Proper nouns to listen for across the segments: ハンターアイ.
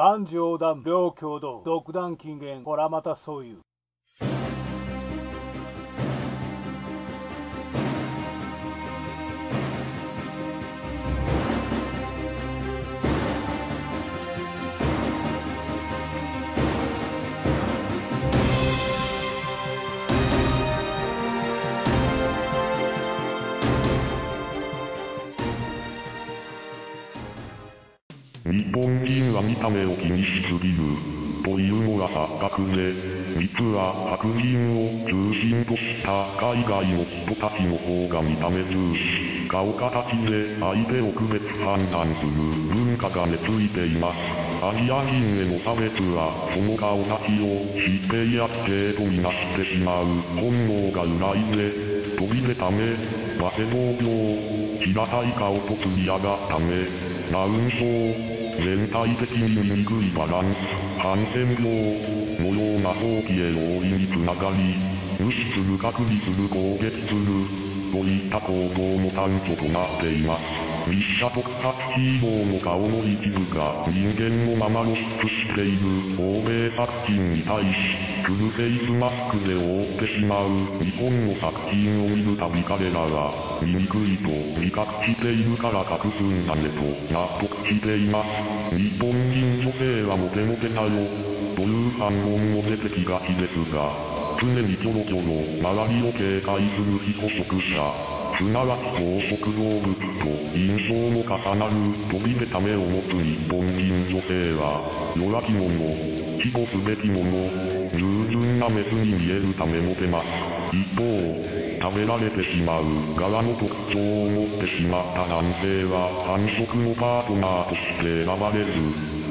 男女横断、両共同、独断禁言、こらまたそういう。日本人は見た目を気にしすぎるというのが錯覚で、実は白人を中心とした海外の人たちの方が見た目重視、顔形で相手を区別判断する文化が根付いています。アジア人への差別はその顔立ちを疾病や危険とみなしてしまう本能が由来で、飛び出た目、バセドウ病、平たい顔とつり上がった目、ダウン症、全体的に醜いバランス、ハンセン病のような早期への老いにつながり、無視する、隔離する、攻撃する、といった行動の端緒となっています。立社特撮ヒーローの顔の一部が人間のまま露出している欧米作品に対し、フルフェイスマスクで覆ってしまう日本の作品を見るたび彼らは、醜いと自覚しているから隠すんだねと納得しています。日本人女性はモテモテだよ、という反論も出てきがちですが、常にキョロキョロ周りを警戒する非捕食者、すなわち草食動物と印象の重なる飛び出た目を持つ日本人女性は、弱き者、庇護すべき者、従順なメスに見えるためモテます。一方、食べられてしまう側の特徴を持ってしまった男性は繁殖のパートナーとして選ばれず、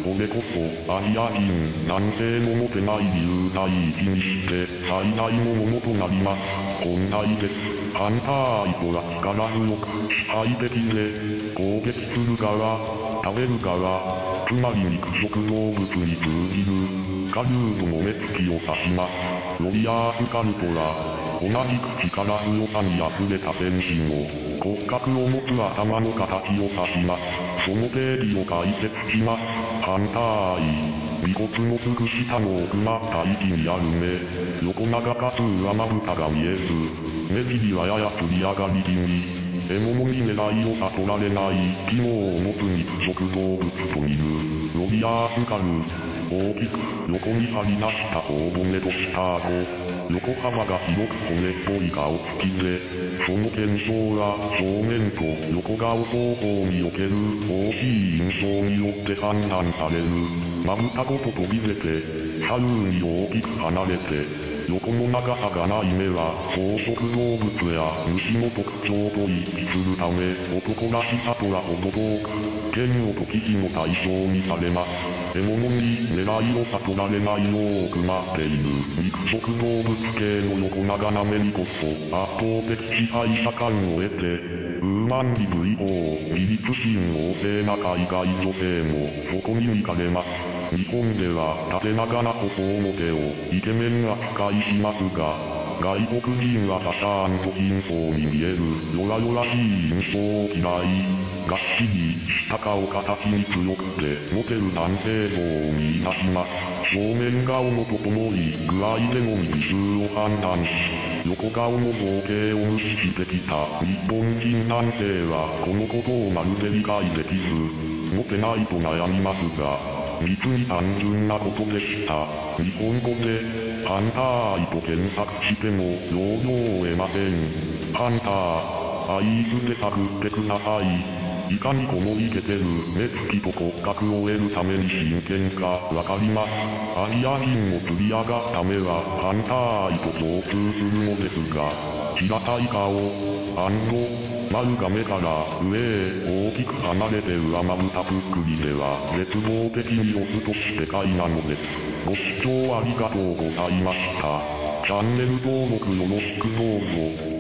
これこそアジア人男性の持てない理由第一にして最大のものとなります。本来です。反対とは力強く支配的で、攻撃する側、食べる側、つまり肉食動物に通じる狩人の目つきを指します。ロリアースカルトは、同じく力強さに溢れた天使の骨格を持つ頭の形を指します。その定義を解説します。反対、尾骨のすぐ下の奥まった位置にある目、横長かつ上まぶたが見えず、目尻はややつり上がり気味。獲物に狙いを悟られない機能を持つ肉食動物と見る、ロビアースカル。大きく横に張り出した頬骨と下顎。横幅が広く骨っぽい顔つきで、その検証は正面と横顔方向における大きい印象によって判断される。まぶたごと飛び出て、左右に大きく離れて、横の長さがない目は草食動物や虫の特徴と一致するため、男らしさとは程遠く、嫌悪と忌避の対象にされます。獲物に狙いを悟られないよう組まっている肉食動物系の横長な目にこそ圧倒的支配者感を得て、ウーマンリブ以降自立心旺盛な海外女性もそこに見かれます。日本では縦長な細表をイケメン扱いしますが、外国人はパターンと貧相に見える弱々しい印象を嫌い、がっちりした顔形に強くてモテる男性像を見出します。正面顔の整い具合でのみ美醜を判断し、横顔の造形を無視してきた日本人男性はこのことをまるで理解できず、モテないと悩みますが、実に単純なことでした。日本語でハンターと検索しても容量を得ません。ハンター、アイーズで探ってください。いかにこのイケてる目つきと骨格を得るために真剣かわかります。アジア人の釣り上がった目はハンターと共通するのですが、平たい顔、丸が目から上へ大きく離れて上まぶたぷっくりでは絶望的にオスとして世界なのです。ご視聴ありがとうございました。チャンネル登録よろしくどうぞ。